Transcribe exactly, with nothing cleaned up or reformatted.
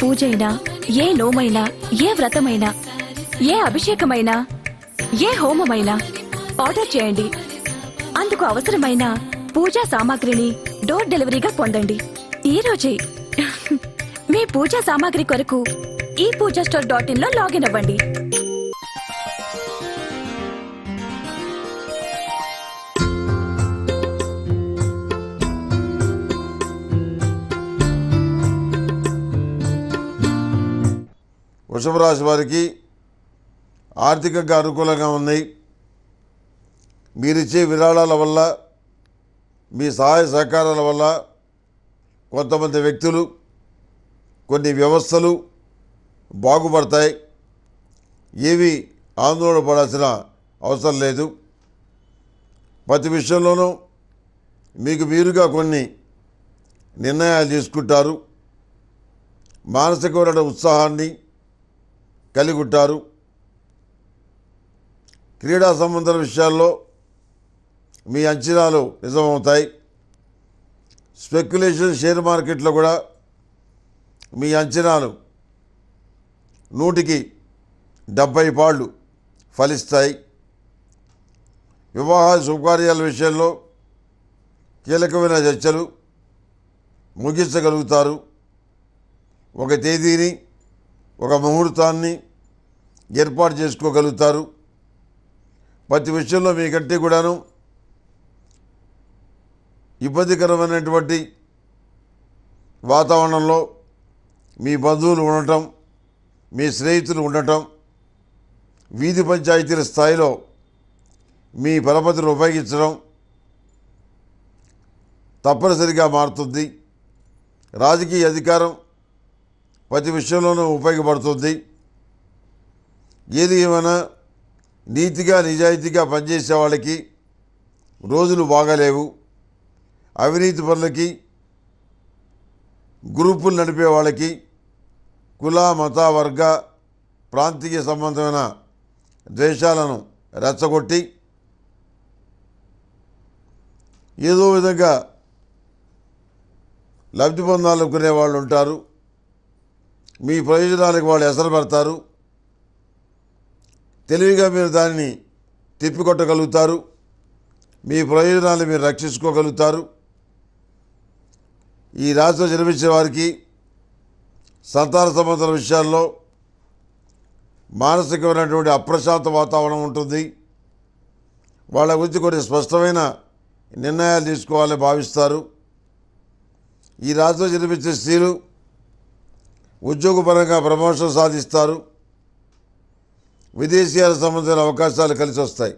పూజైనా ఏ నోమైనా ఏ వ్రతమైనా ఏ అభిషేకమైనా ఏ హోమమైనా ఆర్డర్ చేయండి. అందుకు అవసరమైన పూజా సామాగ్రిని డోర్ డెలివరీగా పొందండి. ఈ రోజే మీ పూజా సామాగ్రి కొరకు ఈ పూజా స్టోర్ డాట్ ఇన్ లో లాగిన్ అవ్వండి. వృషభ రాశి వారికి ఆర్థికంగా అనుకూలంగా ఉన్నాయి. మీరిచ్చే విరాళాల వల్ల, మీ సహాయ సహకారాల వల్ల కొంతమంది వ్యక్తులు, కొన్ని వ్యవస్థలు బాగుపడతాయి. ఏవి ఆందోళన పడాల్సిన అవసరం లేదు. ప్రతి విషయంలోనూ మీకు మీరుగా కొన్ని నిర్ణయాలు తీసుకుంటారు. మానసికమైన ఉత్సాహాన్ని కలిగి ఉంటారు. క్రీడా సంబంధ విషయాల్లో మీ అంచనాలు నిజమవుతాయి. స్పెక్యులేషన్ షేర్ మార్కెట్లో కూడా మీ అంచనాలు నూటికి డెబ్బై పాళ్ళు ఫలిస్తాయి. వివాహ శుభకార్యాల విషయంలో కీలకమైన చర్చలు ముగించగలుగుతారు. ఒక తేదీని, ఒక ముహూర్తాన్ని ఏర్పాటు చేసుకోగలుగుతారు. ప్రతి విషయంలో మీకంటే కూడాను ఇబ్బందికరమైనటువంటి వాతావరణంలో మీ బంధువులు ఉండటం, మీ స్నేహితులు ఉండటం, వీధి పంచాయతీల స్థాయిలో మీ పరపతిని ఉపయోగించడం తప్పనిసరిగా మారుతుంది. రాజకీయ అధికారం ప్రతి విషయంలోనూ ఉపయోగపడుతుంది. ఏది ఏమైనా నీతిగా నిజాయితీగా పనిచేసే వాళ్ళకి రోజులు బాగాలేవు. అవినీతి పనులకి, గ్రూపులు నడిపే వాళ్ళకి, కుల, మత, వర్గ, ప్రాంతీయ సంబంధమైన ద్వేషాలను రెచ్చగొట్టి ఏదో విధంగా లబ్ధి పొందాలనుకునే వాళ్ళు ఉంటారు. మీ ప్రయోజనాలకు వాళ్ళు ఎసరు పెడతారు. తెలివిగా మీరు దానిని తిప్పికొట్టగలుగుతారు. మీ ప్రయోజనాలు మీరు రక్షించుకోగలుగుతారు. ఈ రాశిలో జన్మించిన వారికి సంతాన సంబంధ విషయాల్లో మానసికమైనటువంటి అప్రశాంత వాతావరణం ఉంటుంది. వాళ్ళ గురించి కొన్ని స్పష్టమైన నిర్ణయాలు తీసుకోవాలని భావిస్తారు. ఈ రాశిలో జన్మించిన స్త్రీలు ఉద్యోగపరంగా ప్రమోషన్ సాధిస్తారు. విదేశీయాలకు సంబంధించిన అవకాశాలు కలిసి వస్తాయి.